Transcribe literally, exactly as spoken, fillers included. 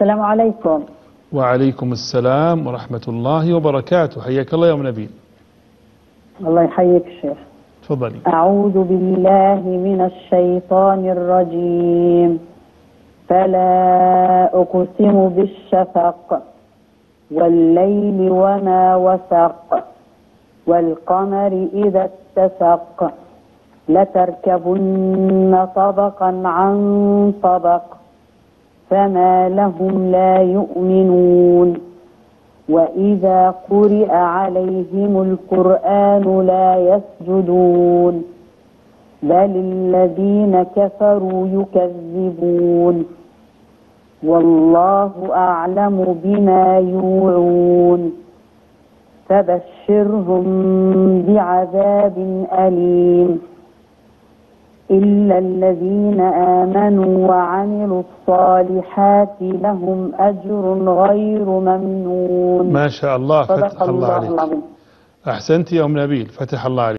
السلام عليكم. وعليكم السلام ورحمة الله وبركاته، حياك الله يا أم نبيل. الله يحييك الشيخ. تفضلي. أعوذ بالله من الشيطان الرجيم. فلا أقسم بالشفق والليل وما وسق والقمر إذا اتسق لتركبن طبقا عن طبق فما لهم لا يؤمنون وإذا قرئ عليهم القرآن لا يسجدون بل الذين كفروا يكذبون والله أعلم بما يوعون فبشرهم بعذاب أليم إلا الذين آمنوا وعملوا الصالحات لهم أجر غير ممنون. ما شاء الله، فتح الله عليك. أحسنت يا أم نبيل، فتح الله عليك.